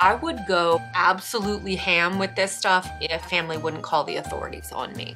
I would go absolutely ham with this stuff if family wouldn't call the authorities on me.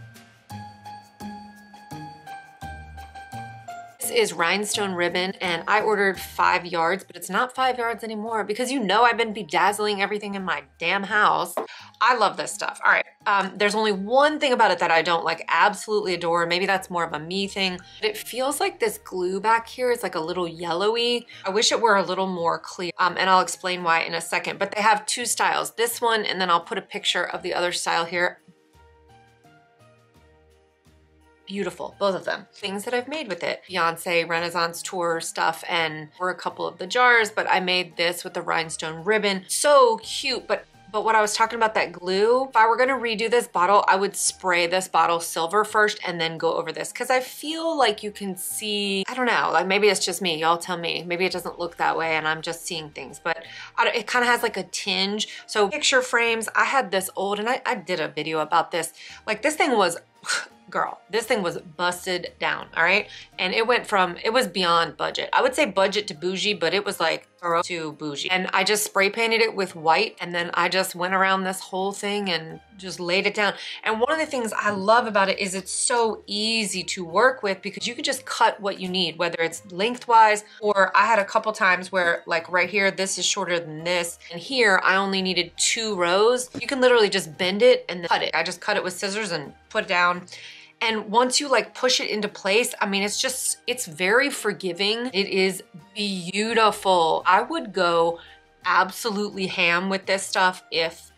This is rhinestone ribbon, and I ordered 5 yards, but it's not 5 yards anymore because you know I've been bedazzling everything in my damn house. I love this stuff. All right, there's only one thing about it that I don't like absolutely adore. Maybe that's more of a me thing, but it feels like this glue back here is like a little yellowy. I wish it were a little more clear, and I'll explain why in a second, but they have two styles, this one, and then I'll put a picture of the other style here. Beautiful, both of them. Things that I've made with it, Beyonce, Renaissance Tour stuff, and were a couple of the jars, but I made this with the rhinestone ribbon. So cute, but what I was talking about, that glue, if I were gonna redo this bottle, I would spray this bottle silver first and then go over this, because I feel like you can see, I don't know, like maybe it's just me, y'all tell me, maybe it doesn't look that way and I'm just seeing things, but it kind of has like a tinge. So picture frames, I had this old, and I did a video about this, like this thing was, girl, this thing was busted down, all right? And it went from, it was beyond budget. I would say budget to bougie, but it was like thorough to bougie. And I just spray painted it with white, and then I just went around this whole thing and just laid it down. And one of the things I love about it is it's so easy to work with because you can just cut what you need, whether it's lengthwise, or I had a couple times where like right here, this is shorter than this. And here I only needed 2 rows. You can literally just bend it and then cut it. I just cut it with scissors and put it down. And once you like push it into place, I mean, it's just, it's very forgiving. It is beautiful. I would go absolutely ham with this stuff if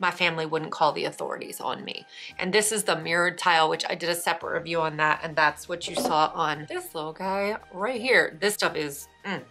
my family wouldn't call the authorities on me. And this is the mirrored tile, which I did a separate review on that. And that's what you saw on this little guy right here. This stuff is,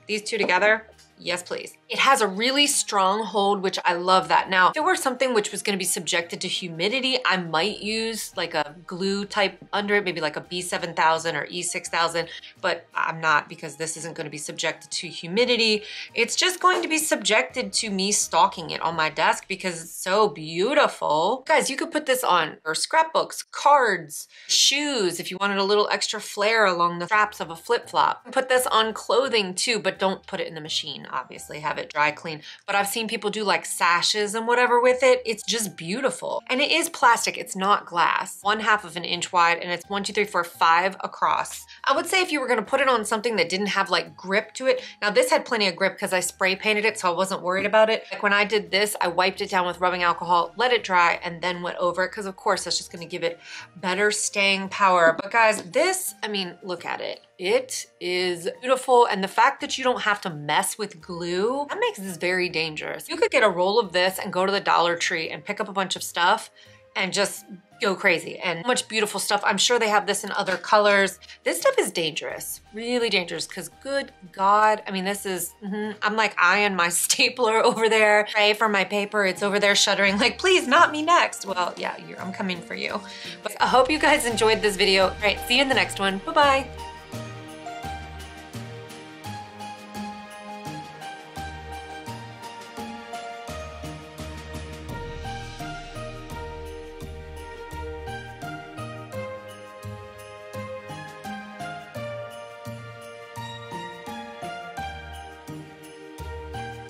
these two together. Yes, please. It has a really strong hold, which I love that. Now, if it were something which was gonna be subjected to humidity, I might use like a glue type under it, maybe like a B7000 or E6000, but I'm not, because this isn't gonna be subjected to humidity. It's just going to be subjected to me stocking it on my desk because it's so beautiful. Guys, you could put this on your scrapbooks, cards, shoes, if you wanted a little extra flare along the straps of a flip-flop. Put this on clothing too, but don't put it in the machine. Obviously have it dry clean, but I've seen people do like sashes and whatever with it. It's just beautiful. And it is plastic, it's not glass. 1/2 of an inch wide, and it's 1, 2, 3, 4, 5 across. I would say if you were gonna put it on something that didn't have like grip to it, now this had plenty of grip because I spray painted it, so I wasn't worried about it. Like when I did this, I wiped it down with rubbing alcohol, let it dry, and then went over it because of course that's just gonna give it better staying power. But guys, this, I mean, look at it. It is beautiful, and the fact that you don't have to mess with glue, that makes this very dangerous. You could get a roll of this and go to the Dollar Tree and pick up a bunch of stuff and just go crazy, and much beautiful stuff. I'm sure they have this in other colors. This stuff is dangerous, really dangerous, because good God, I mean, this is, I'm like eyeing my stapler over there. Pray for my paper, it's over there shuddering like, please, not me next. Well, yeah, I'm coming for you. But I hope you guys enjoyed this video. All right, see you in the next one, bye-bye.